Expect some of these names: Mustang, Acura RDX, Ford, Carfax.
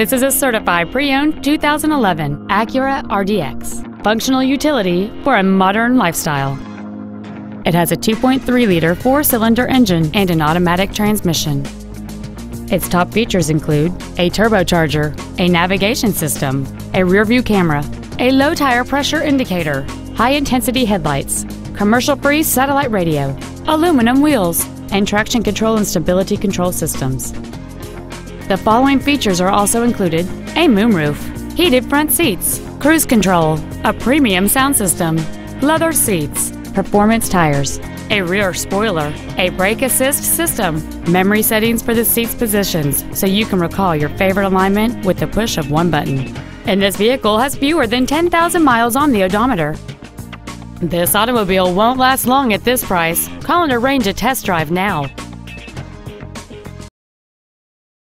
This is a certified pre-owned 2011 Acura RDX, functional utility for a modern lifestyle. It has a 2.3-liter four-cylinder engine and an automatic transmission. Its top features include a turbocharger, a navigation system, a rear-view camera, a low tire pressure indicator, high-intensity headlights, commercial-free satellite radio, aluminum wheels, and traction control and stability control systems. The following features are also included: a moonroof, heated front seats, cruise control, a premium sound system, leather seats, performance tires, a rear spoiler, a brake assist system, memory settings for the seat's positions so you can recall your favorite alignment with the push of one button. And this vehicle has fewer than 10,000 miles on the odometer. This automobile won't last long at this price. Call and arrange a test drive now.